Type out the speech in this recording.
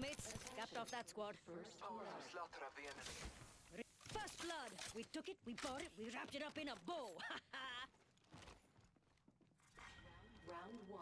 Mates, capped off that squad. First blood. Slaughter of the enemy. First blood. We took it, we bought it, we wrapped it up in a bow. Round one.